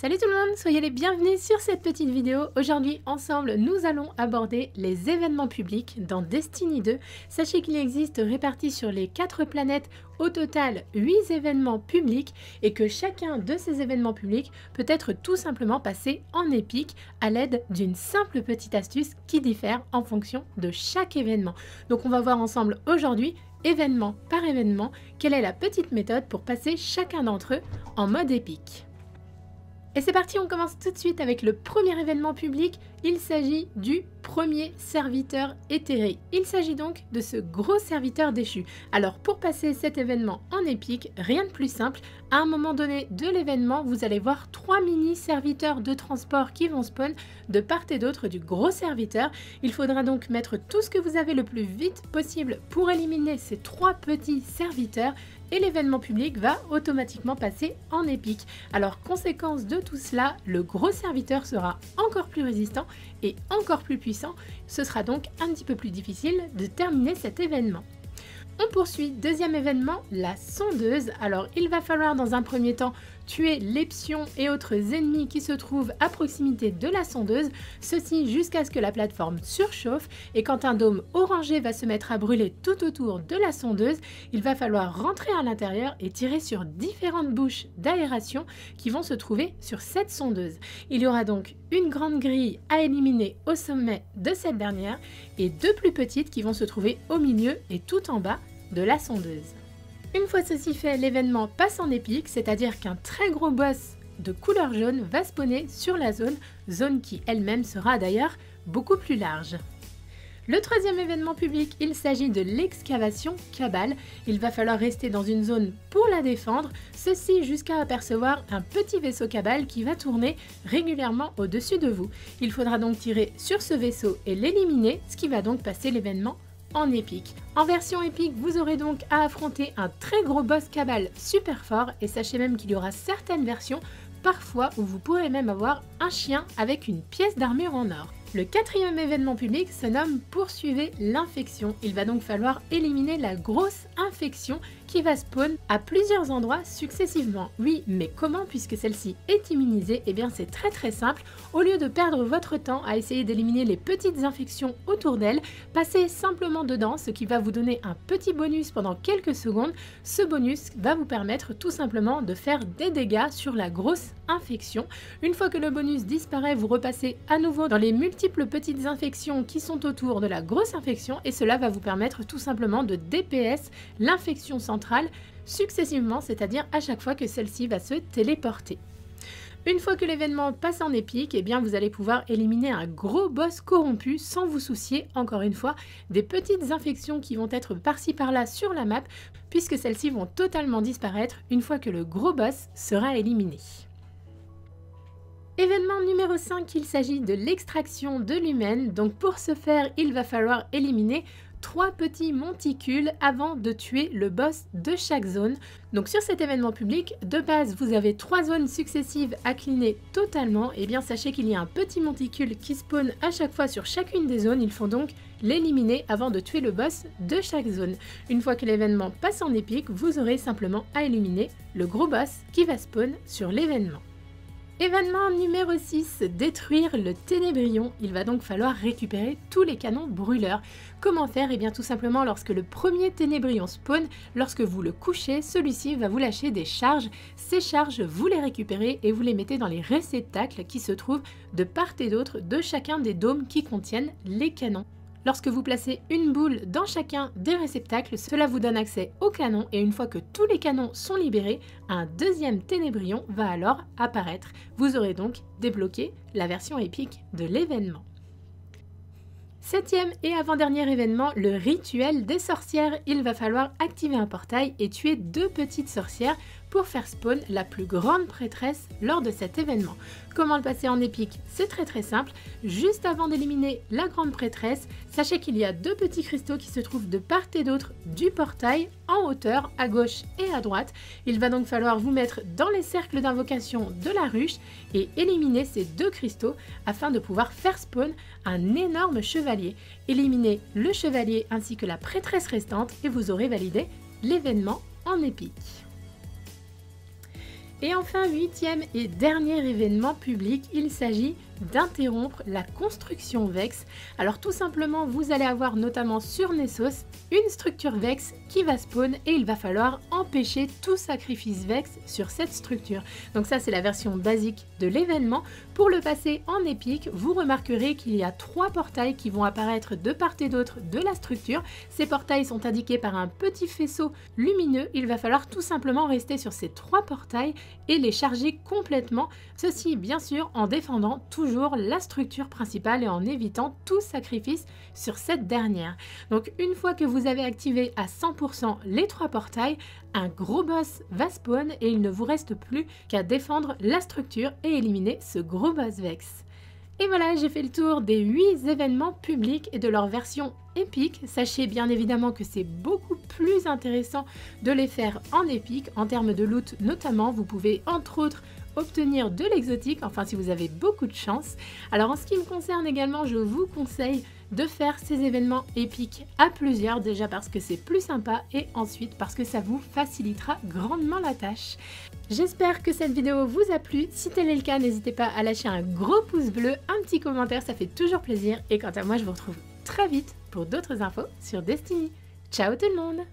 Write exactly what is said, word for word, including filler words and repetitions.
Salut tout le monde, soyez les bienvenus sur cette petite vidéo. Aujourd'hui, ensemble, nous allons aborder les événements publics dans Destiny deux. Sachez qu'il existe répartis sur les quatre planètes au total huit événements publics et que chacun de ces événements publics peut être tout simplement passé en épique à l'aide d'une simple petite astuce qui diffère en fonction de chaque événement. Donc on va voir ensemble aujourd'hui, événement par événement, quelle est la petite méthode pour passer chacun d'entre eux en mode épique. Et c'est parti, on commence tout de suite avec le premier événement public, il s'agit du premier serviteur éthéré. Il s'agit donc de ce gros serviteur déchu. Alors pour passer cet événement en épique, rien de plus simple, à un moment donné de l'événement, vous allez voir trois mini serviteurs de transport qui vont spawn de part et d'autre du gros serviteur. Il faudra donc mettre tout ce que vous avez le plus vite possible pour éliminer ces trois petits serviteurs et l'événement public va automatiquement passer en épique. Alors conséquence de tout cela, le gros serviteur sera encore plus résistant et encore plus puissant, ce sera donc un petit peu plus difficile de terminer cet événement. On poursuit, deuxième événement, la sondeuse. Alors il va falloir dans un premier temps tuer les pions et autres ennemis qui se trouvent à proximité de la sondeuse, ceci jusqu'à ce que la plateforme surchauffe et quand un dôme orangé va se mettre à brûler tout autour de la sondeuse, il va falloir rentrer à l'intérieur et tirer sur différentes bouches d'aération qui vont se trouver sur cette sondeuse. Il y aura donc une grande grille à éliminer au sommet de cette dernière et deux plus petites qui vont se trouver au milieu et tout en bas de la sondeuse. Une fois ceci fait, l'événement passe en épique, c'est-à-dire qu'un très gros boss de couleur jaune va spawner sur la zone, zone qui elle-même sera d'ailleurs beaucoup plus large. Le troisième événement public, il s'agit de l'excavation cabale. Il va falloir rester dans une zone pour la défendre, ceci jusqu'à apercevoir un petit vaisseau cabale qui va tourner régulièrement au-dessus de vous. Il faudra donc tirer sur ce vaisseau et l'éliminer, ce qui va donc passer l'événement en épique. En version épique, vous aurez donc à affronter un très gros boss cabal super fort et sachez même qu'il y aura certaines versions parfois où vous pourrez même avoir un chien avec une pièce d'armure en or. Le quatrième événement public se nomme « Poursuivez l'infection ». Il va donc falloir éliminer la grosse infection qui va spawn à plusieurs endroits successivement. Oui, mais comment puisque celle-ci est immunisée? Eh bien c'est très très simple. Au lieu de perdre votre temps à essayer d'éliminer les petites infections autour d'elle, passez simplement dedans, ce qui va vous donner un petit bonus pendant quelques secondes. Ce bonus va vous permettre tout simplement de faire des dégâts sur la grosse infection. Une fois que le bonus disparaît, vous repassez à nouveau dans les multiples petites infections qui sont autour de la grosse infection et cela va vous permettre tout simplement de D P S l'infection centrale successivement, c'est-à-dire à chaque fois que celle-ci va se téléporter. Une fois que l'événement passe en épique, eh bien vous allez pouvoir éliminer un gros boss corrompu sans vous soucier, encore une fois, des petites infections qui vont être par-ci par-là sur la map puisque celles-ci vont totalement disparaître une fois que le gros boss sera éliminé. Événement numéro cinq, il s'agit de l'extraction de l'humaine, donc pour ce faire, il va falloir éliminer trois petits monticules avant de tuer le boss de chaque zone. Donc sur cet événement public, de base, vous avez trois zones successives à cleaner totalement, et bien sachez qu'il y a un petit monticule qui spawn à chaque fois sur chacune des zones, il faut donc l'éliminer avant de tuer le boss de chaque zone. Une fois que l'événement passe en épique, vous aurez simplement à éliminer le gros boss qui va spawn sur l'événement. Événement numéro six, détruire le ténébrion. Il va donc falloir récupérer tous les canons brûleurs. Comment faire? Eh bien tout simplement lorsque le premier ténébrion spawn, lorsque vous le couchez, celui-ci va vous lâcher des charges. Ces charges, vous les récupérez et vous les mettez dans les réceptacles qui se trouvent de part et d'autre de chacun des dômes qui contiennent les canons. Lorsque vous placez une boule dans chacun des réceptacles, cela vous donne accès aux canons et une fois que tous les canons sont libérés, un deuxième ténébrion va alors apparaître. Vous aurez donc débloqué la version épique de l'événement. Septième et avant-dernier événement, le rituel des sorcières. Il va falloir activer un portail et tuer deux petites sorcières pour faire spawn la plus grande prêtresse lors de cet événement. Comment le passer en épique? C'est très très simple. Juste avant d'éliminer la grande prêtresse, sachez qu'il y a deux petits cristaux qui se trouvent de part et d'autre du portail en hauteur, à gauche et à droite. Il va donc falloir vous mettre dans les cercles d'invocation de la ruche et éliminer ces deux cristaux afin de pouvoir faire spawn un énorme chevalier. Éliminez le chevalier ainsi que la prêtresse restante et vous aurez validé l'événement en épique. Et enfin, huitième et dernier événement public, il s'agit d'interrompre la construction Vex. Alors tout simplement, vous allez avoir notamment sur Nessos une structure Vex qui va spawn et il va falloir empêcher tout sacrifice Vex sur cette structure. Donc ça, c'est la version basique de l'événement. Pour le passer en épique, vous remarquerez qu'il y a trois portails qui vont apparaître de part et d'autre de la structure. Ces portails sont indiqués par un petit faisceau lumineux. Il va falloir tout simplement rester sur ces trois portails et les charger complètement. Ceci, bien sûr, en défendant toujours la structure principale et en évitant tout sacrifice sur cette dernière. Donc une fois que vous avez activé à cent pour cent les trois portails, un gros boss va spawn et il ne vous reste plus qu'à défendre la structure et éliminer ce gros boss Vex. Et voilà, j'ai fait le tour des huit événements publics et de leur version épique. Sachez bien évidemment que c'est beaucoup plus intéressant de les faire en épique, en termes de loot notamment. Vous pouvez entre autres obtenir de l'exotique, enfin si vous avez beaucoup de chance. Alors en ce qui me concerne également, je vous conseille de faire ces événements épiques à plusieurs, déjà parce que c'est plus sympa et ensuite parce que ça vous facilitera grandement la tâche. J'espère que cette vidéo vous a plu. Si tel est le cas, n'hésitez pas à lâcher un gros pouce bleu, un petit commentaire, ça fait toujours plaisir. Et quant à moi, je vous retrouve très vite pour d'autres infos sur Destiny. Ciao tout le monde!